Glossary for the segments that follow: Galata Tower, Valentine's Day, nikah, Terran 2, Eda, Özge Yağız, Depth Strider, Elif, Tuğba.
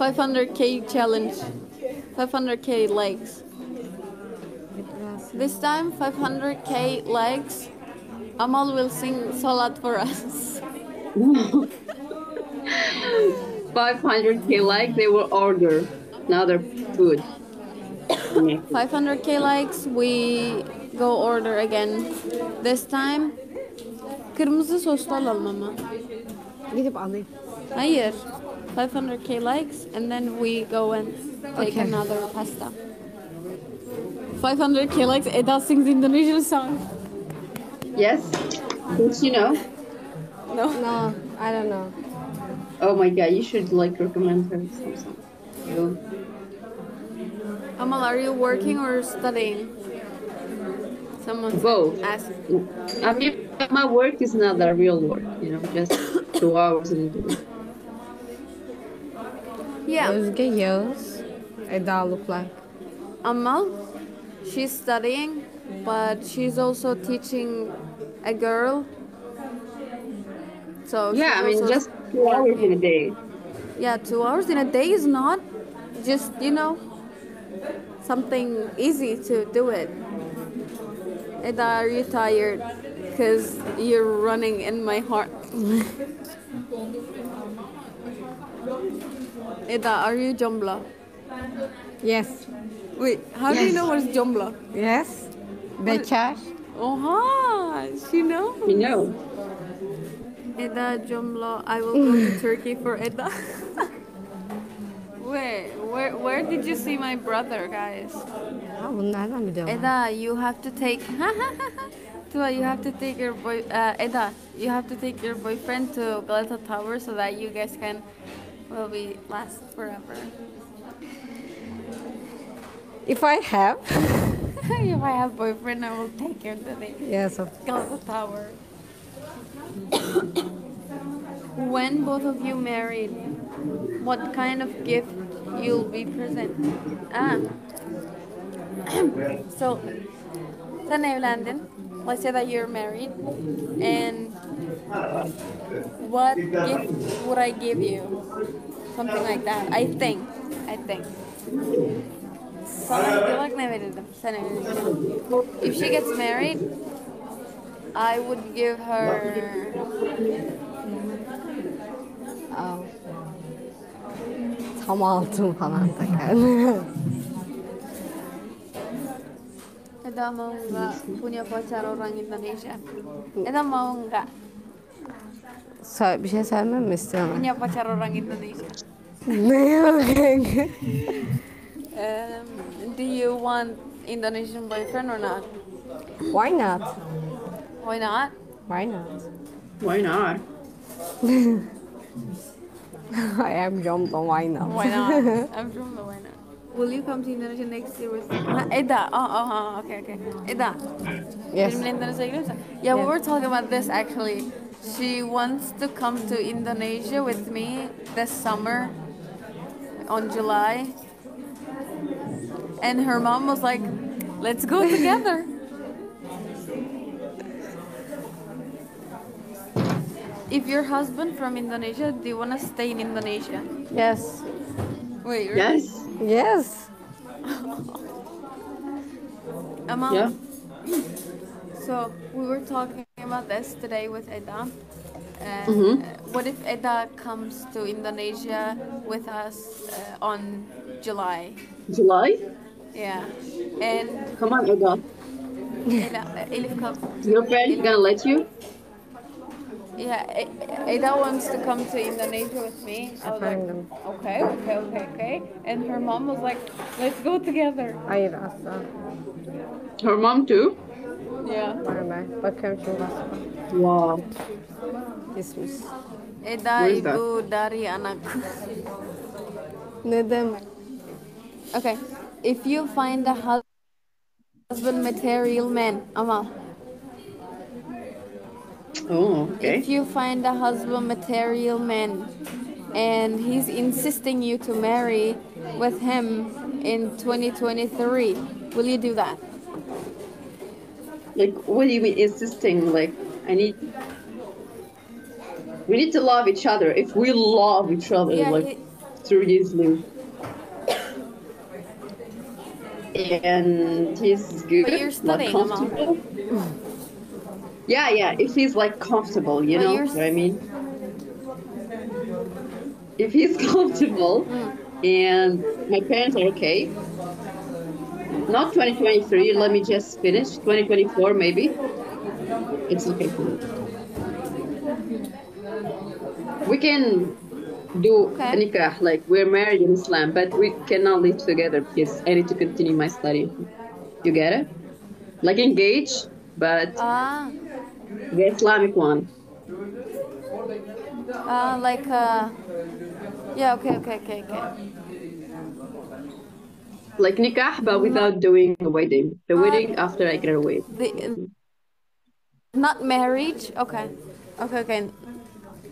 500k challenge. 500k likes. This time 500k likes. Amal will sing Salat for us. 500k likes, they will order another food. 500k likes, we go order again. This time kırmızı soslu alalım ama. Gidip alayım. Hayır. 500k likes and then we go and take another pasta. 500k likes, Eda sings Indonesian song. Yes. Don't you know? No. No, I don't know. Oh my god, you should like recommend her something. No. Amal, are you working or studying? Someone asked. I mean, my work is not a real work, you know, just 2 hours in the day. Yeah. Özge Yağız, Eda look like. Amal, she's studying, but she's also teaching a girl. So yeah, I mean, just 2 hours in a day. Yeah, 2 hours in a day is not just, you know, something easy to do it. Eda, are you tired? Because you're running in my heart. Eda, are you Jombla? Yes. Wait, how do you know what's Jombla? Yes. Bekar. Oha, she knows. She knows. Eda, Jombla, I will go to Turkey for Eda. Wait, where did you see my brother, guys? Eda, you have to take Tuğba, you have to take your Eda, you have to take your boyfriend to Galata Tower so that you guys can will last forever. If I have if I have boyfriend, I will take you to the Galata Tower. When both of you married, what kind of gift you'll be presenting? So, sen evlendin. Let's say that you're married, and what gift would I give you? Something like that. I think. If she gets married, I would give her. Oh. Tam altın falan takar. Eda mau nggak punya pacar orang Indonesia? Eda mau nggak? Bir şey söylemem mi istiyorsun? Punya pacar orang Indonesia. Do you want Indonesian boyfriend or not? Why not? Why not? Why not? Why not? I am jumped on why not? Why not? I'm jumped on why not? Will you come to Indonesia next year with Eda? Okay. Eda. Yes. Yeah, we were talking about this actually. She wants to come to Indonesia with me this summer on July. And her mom was like, let's go together. If your husband from Indonesia, do you want to stay in Indonesia? Yes. Wait, really? Yes. Yes. Amal, yeah. So we were talking about this today with Eda. What if Eda comes to Indonesia with us on July? July? Yeah. And come on, Eda. Elif, come. Your friend is gonna let you? Yeah, Eda wants to come to Indonesia with me. I was like, okay. And her mom was like, let's go together. Hayır, asla. Her mom too? Yeah. Bakıyorum şimdi asla. Wow. Dismiss. Eda ibu dari anakku. Ne demek? Okay, if you find a husband material man, Amal. Oh, okay. If you find a husband material man and he's insisting you to marry with him in 2023, will you do that? Like, what do you mean insisting? Like, we need to love each other. If we love each other, yeah, like seriously. And he's good, but you're studying, not comfortable. Yeah, if he's like comfortable, you know what I mean? If he's comfortable, and my parents are okay. Not 2023, let me just finish. 2024 maybe. It's okay for me. We can do nikah, like we're married in Islam, but we cannot live together because I need to continue my study. You get it? Like engage, but the Islamic one. Okay. Like nikah, but without doing the wedding. The wedding after I graduate. Not marriage. Okay.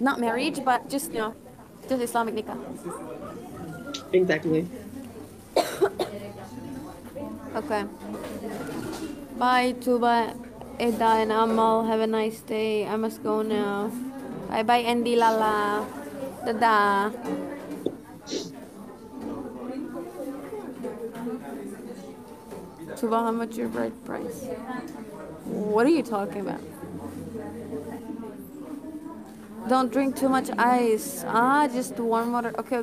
Not marriage, but just just Islamic nikah. Exactly. Okay. Bye, Tuğba, Eda, and Amal. Have a nice day. I must go now. Bye, bye, Andy, Lala. Dadah. Tuğba, how much your bride price? What are you talking about? Don't drink too much ice. Just warm water. Okay.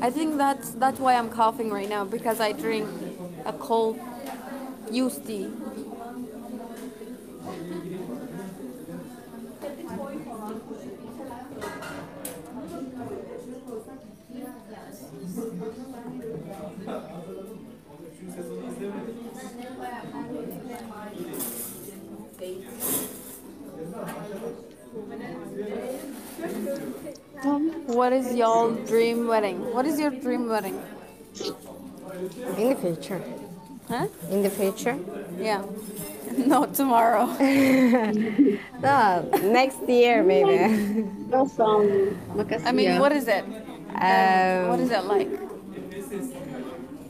I think that's why I'm coughing right now, because I drink a cold used tea. What is your dream wedding? What is your dream wedding? In the future. Huh? In the future? Yeah. Not tomorrow. No, next year maybe. I mean, what is it? What is it like?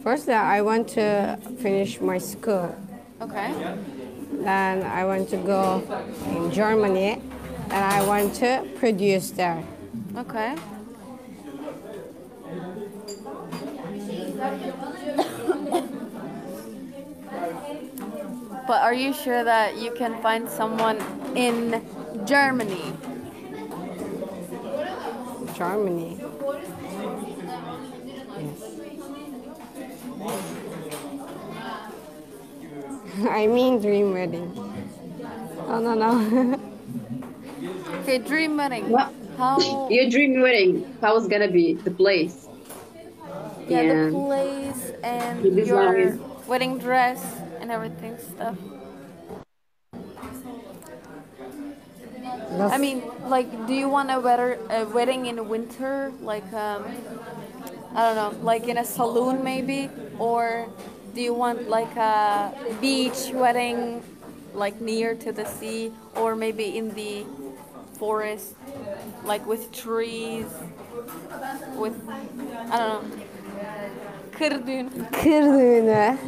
First, I want to finish my school. Okay. Then I want to go in Germany, and I want to produce there. Okay. But are you sure that you can find someone in Germany? Germany. I mean dream wedding. No. Okay, dream wedding. What? How? Your dream wedding. How is gonna be the place? Yeah, and the place and your wedding dress and everything stuff. That's... I mean, like, do you want a wedding in winter? Like, I don't know, like in a saloon maybe, or. Do you want like a beach wedding, like near to the sea, or maybe in the forest, like with trees, with, I don't know, Kırdüğüne.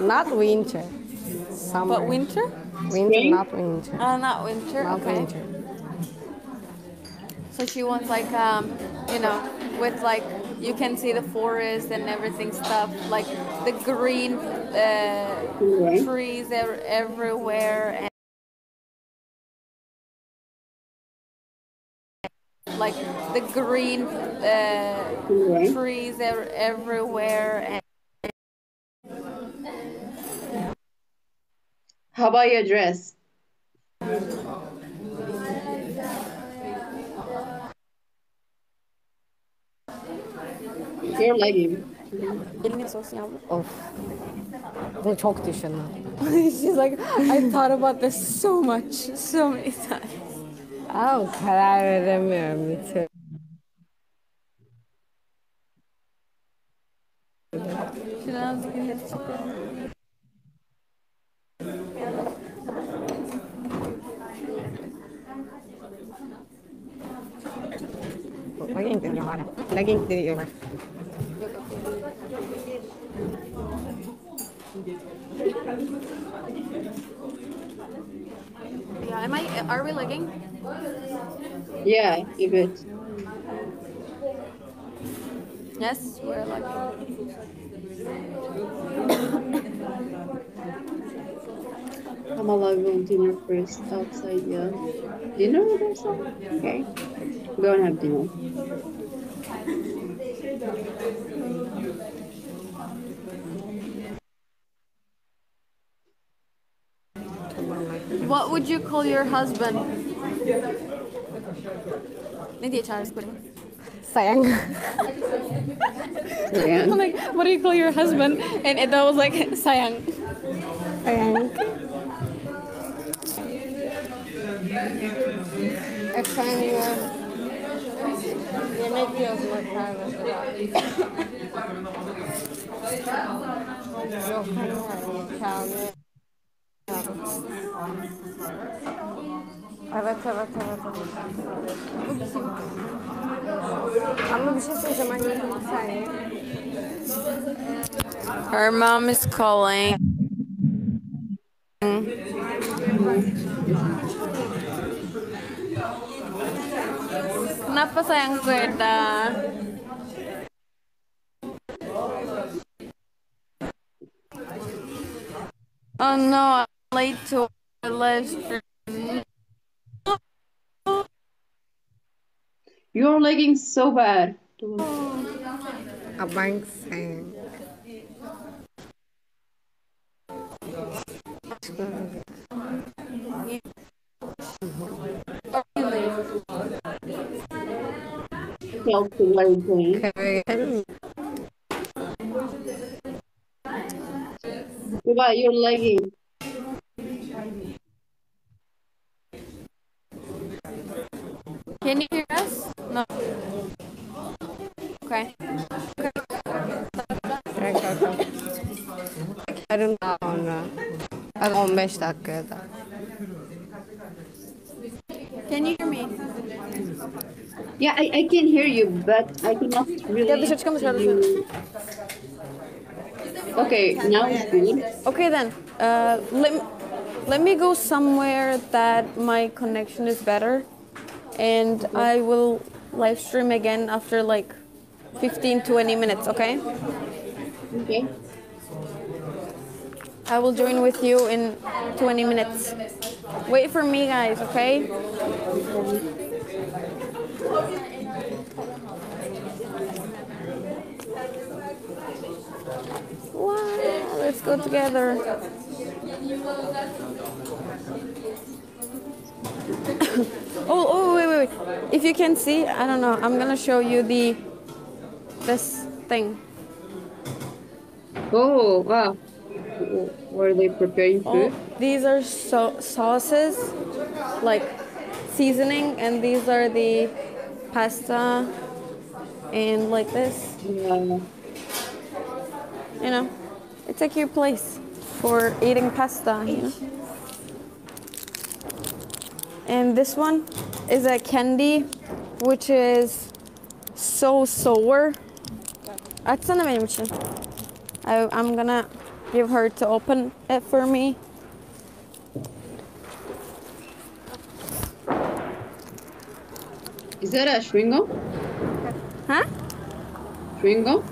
Not winter, summer. But winter? Winter, not winter. Not winter, not okay. Winter. So she wants like, with like, you can see the forest and everything stuff, like the green trees everywhere, and like the green trees everywhere. And how about your dress? You're lagging. Oh, they're talking to you. She's like, I thought about this so many times. Oh, I remember me too. Lagging. Yeah, are we lagging? Yeah, you're good. Yes, we're lucky. I'm allowing dinner first outside, yeah. Dinner or something? Okay. Go and have dinner. What would you call your husband? Ne diye çağırırız koyayım? Sayang. Sayang. I'm like, what do you call your husband? And Eda was like, sayang. Sayang. I find you make feels more private. So kind of evet. Ama bir şey söyleyeceğim anne, bir saniye. Her mom is calling. Kenapa sayang Eda? Oh no. Late to our live stream. You're lagging so bad. A bank saying. You're lagging. Can you hear us? No. Okay. I don't know. I don't mesh that good. Can you hear me? Yeah, I can hear you, but I cannot really. Yeah, you. Okay, now it's good. Okay then. Let me go somewhere that my connection is better. And I will live stream again after like 15-20 minutes, okay? Okay. I will join with you in 20 minutes. Wait for me, guys, okay? Wow, let's go together. oh wait. If you can see, I don't know, I'm gonna show you this thing. Oh wow. Were they preparing food? Oh, these are sauces, like seasoning, and these are the pasta and like this. Yeah. You know, it's a cute place for eating pasta, you know. And this one is a candy, which is so sour. I'm gonna give her to open it for me. Is that a shringo? Huh? Shringo?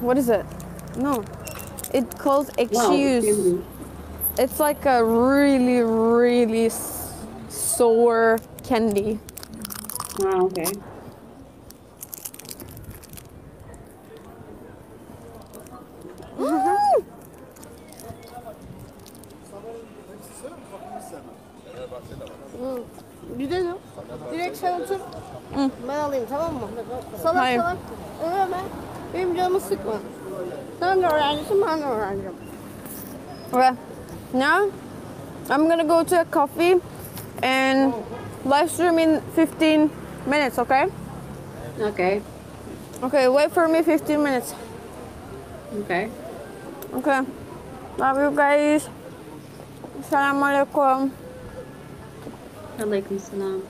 What is it? No. It calls excuse. Wow. It's like a really, really sour candy. Oh, okay. Mm-hmm. Mm. Gidelim. Direkt sen otur. Mm. Ben alayım, tamam mı? Salak hayır. Salak. Öyle ben. Benim canımı sıkma. Sen de öğrencisin, ben de öğrencim. Evet. Now, I'm gonna go to a coffee and live stream in 15 minutes, okay? Okay. Okay, wait for me 15 minutes. Okay. Okay. Love you guys. Assalamu alaikum. Alaikum salam.